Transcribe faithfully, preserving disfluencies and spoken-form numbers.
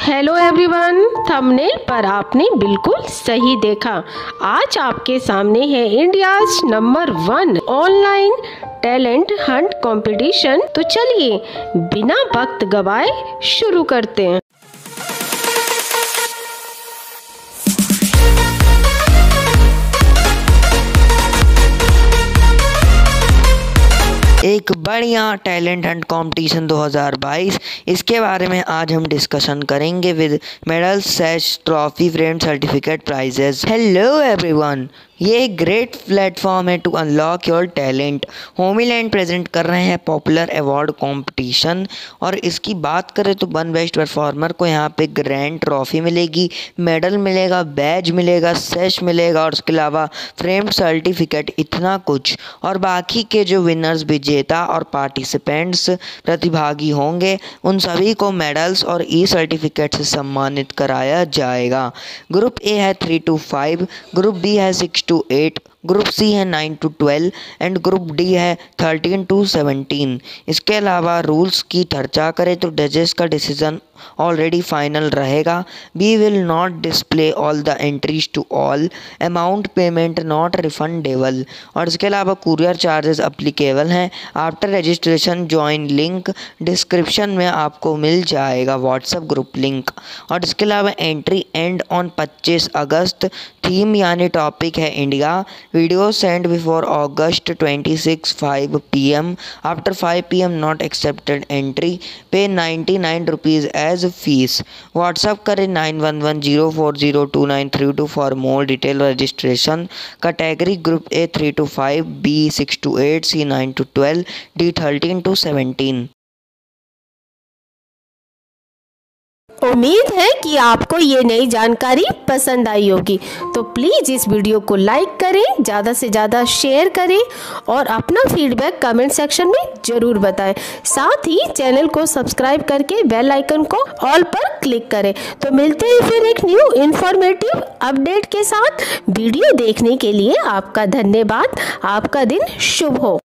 Hello everyone, thumbnail पर आपने बिल्कुल सही देखा। आज आपके सामने है India's number one online talent hunt competition. तो चलिए बिना वक्त गवाए शुरू करते हैं। एक बढ़िया टैलेंट हंट कंपटीशन दो हज़ार बाईस, इसके बारे में आज हम डिस्कशन करेंगे with medal sash trophy frame certificate prizes. Hello everyone, ये एक ग्रेट प्लेटफॉर्म है to unlock your talent. Homeland present कर रहे हैं पॉपुलर अवार्ड कंपटीशन, और इसकी बात करें तो वन बेस्ट परफॉर्मर को यहाँ पे ग्रैंड ट्रॉफी मिलेगी, मेडल मिलेगा, बैज मिलेगा, सेश मिलेगा और उसके अलावा फ्रेम्ड सर्टिफिकेट, इतना कुछ। और बाकी के जो विनर्स, विजेता और पार्टिसिपेंट्स प्रतिभागी होंगे, उन सभी को मेडल्स और ई सर्टिफिकेट से सम्मानित कराया जाएगा। ग्रुप ए है three to five, group B है six to eight, group C है nine to twelve and group D है थर्टीन टू सेवनटीन। इसके अलावा रूल्स की चर्चा करें तो जजेस का डिसीजन ऑलरेडी फाइनल रहेगा। We will not display all the entries to all, amount payment not refundable. और इसके अलावा कुरियर चार्जेस अप्लीकेबल हैं। After registration join link description में आपको मिल जाएगा, व्हाट्सएप ग्रुप लिंक। और इसके अलावा एंट्री एंड ऑन पच्चीस अगस्त। थीम यानी टॉपिक है India. Video send before August twenty six, five P M. After five P M not accepted entry. Pay ninety nine rupees as fees. WhatsApp करें nine one one zero four zero two nine three two for more detail registration. Category group A three to five, B six to eight, C nine to twelve, D thirteen to seventeen. उम्मीद है कि आपको ये नई जानकारी पसंद आई होगी, तो प्लीज़ इस वीडियो को लाइक करें, ज़्यादा से ज़्यादा शेयर करें और अपना फीडबैक कमेंट सेक्शन में ज़रूर बताएं। साथ ही चैनल को सब्सक्राइब करके बेल आइकन को ऑल पर क्लिक करें। तो मिलते हैं फिर एक न्यू इन्फॉर्मेटिव अपडेट के साथ। वीडियो देखने के लिए आपका धन्यवाद। आपका दिन शुभ हो।